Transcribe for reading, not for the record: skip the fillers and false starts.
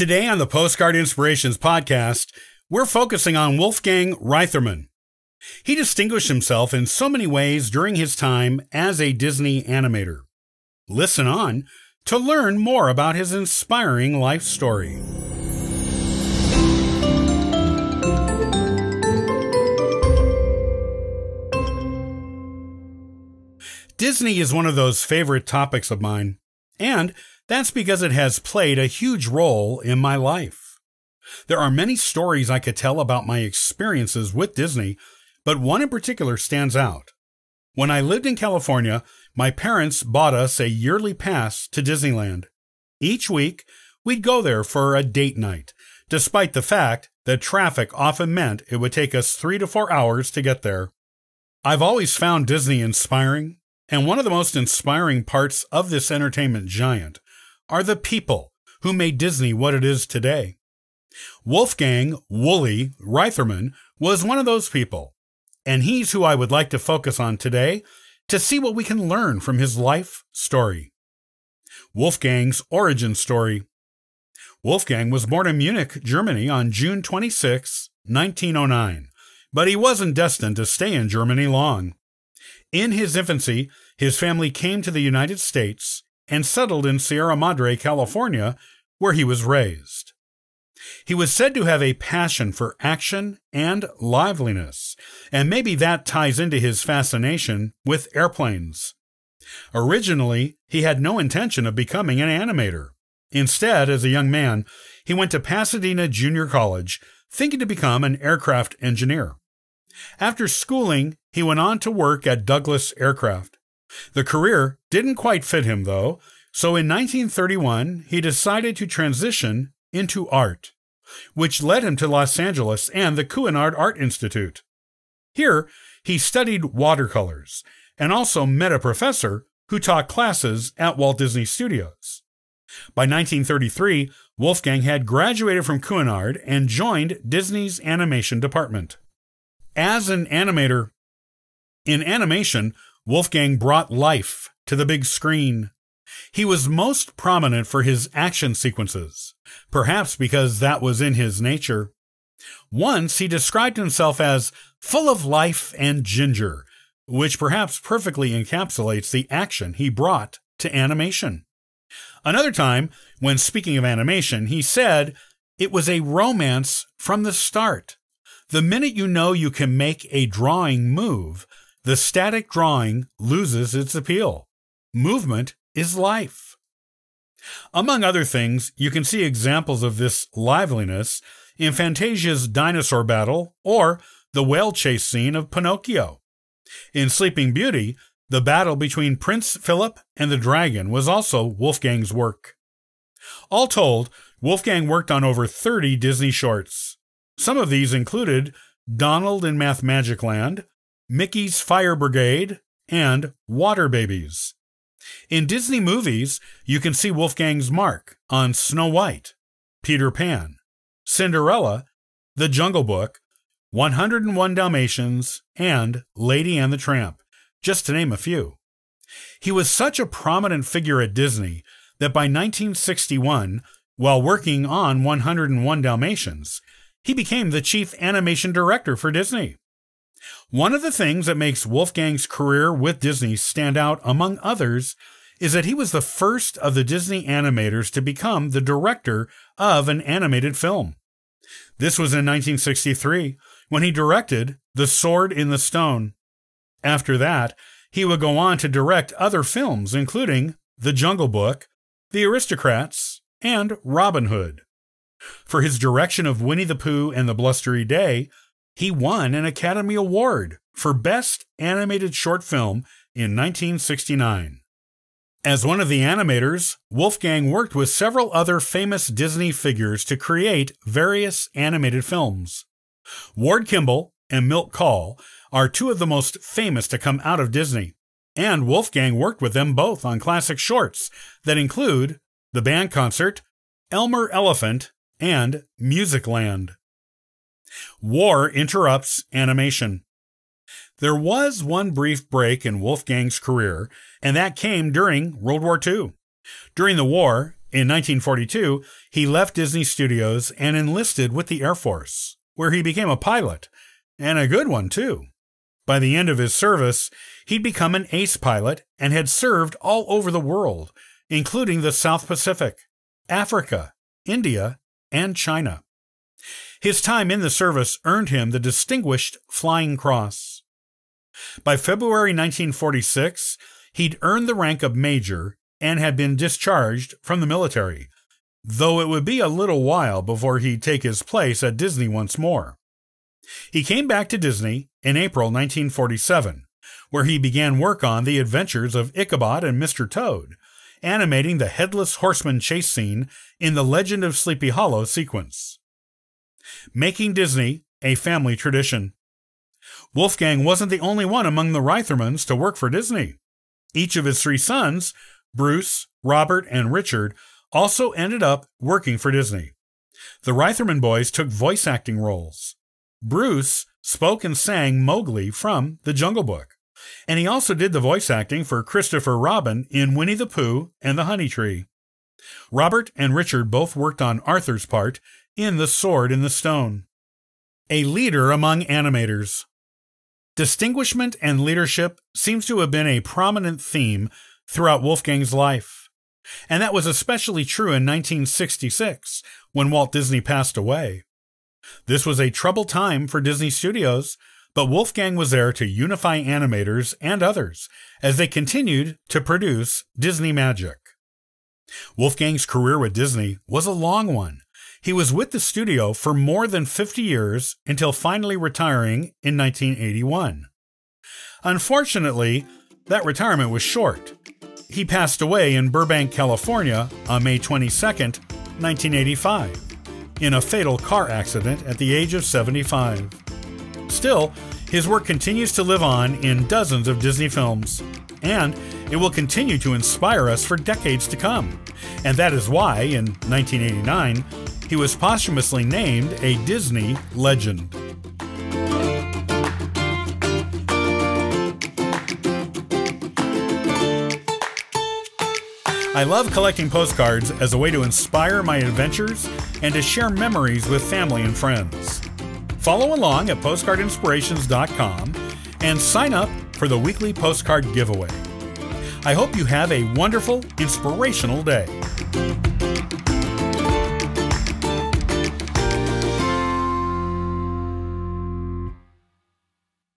Today on the Postcard Inspirations podcast, we're focusing on Wolfgang Reitherman. He distinguished himself in so many ways during his time as a Disney animator. Listen on to learn more about his inspiring life story. Disney is one of those favorite topics of mine, and that's because it has played a huge role in my life. There are many stories I could tell about my experiences with Disney, but one in particular stands out. When I lived in California, my parents bought us a yearly pass to Disneyland. Each week, we'd go there for a date night, despite the fact that traffic often meant it would take us 3 to 4 hours to get there. I've always found Disney inspiring, and one of the most inspiring parts of this entertainment giant are the people who made Disney what it is today. Wolfgang "Wooly" Reitherman was one of those people, and he's who I would like to focus on today to see what we can learn from his life story. Wolfgang's origin story. Wolfgang was born in Munich, Germany on June 26, 1909, but he wasn't destined to stay in Germany long. In his infancy, his family came to the United States and settled in Sierra Madre, California, where he was raised. He was said to have a passion for action and liveliness, and maybe that ties into his fascination with airplanes. Originally, he had no intention of becoming an animator. Instead, as a young man, he went to Pasadena Junior College, thinking to become an aircraft engineer. After schooling, he went on to work at Douglas Aircraft. The career didn't quite fit him, though, so in 1931 he decided to transition into art, which led him to Los Angeles and the Cuenard Art Institute. Here, he studied watercolors and also met a professor who taught classes at Walt Disney Studios. By 1933, Wolfgang had graduated from Cuenard and joined Disney's animation department. As an animator, in animation, Wolfgang brought life to the big screen. He was most prominent for his action sequences, perhaps because that was in his nature. Once he described himself as full of life and ginger, which perhaps perfectly encapsulates the action he brought to animation. Another time, when speaking of animation, he said, "It was a romance from the start. The minute you know you can make a drawing move, the static drawing loses its appeal. Movement is life." Among other things, you can see examples of this liveliness in Fantasia's dinosaur battle or the whale chase scene of Pinocchio. In Sleeping Beauty, the battle between Prince Philip and the dragon was also Wolfgang's work. All told, Wolfgang worked on over 30 Disney shorts. Some of these included Donald in Mathmagic Land, Mickey's Fire Brigade, and Water Babies. In Disney movies, you can see Wolfgang's mark on Snow White, Peter Pan, Cinderella, The Jungle Book, 101 Dalmatians, and Lady and the Tramp, just to name a few. He was such a prominent figure at Disney that by 1961, while working on 101 Dalmatians, he became the chief animation director for Disney. One of the things that makes Wolfgang's career with Disney stand out, among others, is that he was the first of the Disney animators to become the director of an animated film. This was in 1963, when he directed The Sword in the Stone. After that, he would go on to direct other films, including The Jungle Book, The Aristocats, and Robin Hood. For his direction of Winnie the Pooh and the Blustery Day, he won an Academy Award for Best Animated Short Film in 1969. As one of the animators, Wolfgang worked with several other famous Disney figures to create various animated films. Ward Kimball and Milt Kahl are two of the most famous to come out of Disney, and Wolfgang worked with them both on classic shorts that include The Band Concert, Elmer Elephant, and Music Land. War interrupts animation. There was one brief break in Wolfgang's career, and that came during World War II. During the war, In 1942, he left Disney Studios and enlisted with the Air Force, where he became a pilot, and a good one too. By the end of his service, he'd become an ace pilot and had served all over the world, including the South Pacific, Africa, India, and China. His time in the service earned him the Distinguished Flying Cross. By February 1946, he'd earned the rank of major and had been discharged from the military, though it would be a little while before he'd take his place at Disney once more. He came back to Disney in April 1947, where he began work on The Adventures of Ichabod and Mr. Toad, animating the Headless Horseman chase scene in the Legend of Sleepy Hollow sequence, making Disney a family tradition. Wolfgang wasn't the only one among the Reithermans to work for Disney. Each of his three sons, Bruce, Robert, and Richard, also ended up working for Disney. The Reitherman boys took voice acting roles. Bruce spoke and sang Mowgli from The Jungle Book, and he also did the voice acting for Christopher Robin in Winnie the Pooh and the Honey Tree. Robert and Richard both worked on Arthur's part in The Sword in the Stone. A leader among animators. Distinguishment and leadership seems to have been a prominent theme throughout Wolfgang's life, and that was especially true in 1966, when Walt Disney passed away. This was a troubled time for Disney Studios, but Wolfgang was there to unify animators and others as they continued to produce Disney magic. Wolfgang's career with Disney was a long one. He was with the studio for more than 50 years until finally retiring in 1981. Unfortunately, that retirement was short. He passed away in Burbank, California on May 22, 1985, in a fatal car accident at the age of 75. Still, his work continues to live on in dozens of Disney films, and it will continue to inspire us for decades to come. And that is why, in 1989, he was posthumously named a Disney legend. I love collecting postcards as a way to inspire my adventures and to share memories with family and friends. Follow along at postcardinspirations.com and sign up for the weekly postcard giveaway. I hope you have a wonderful, inspirational day.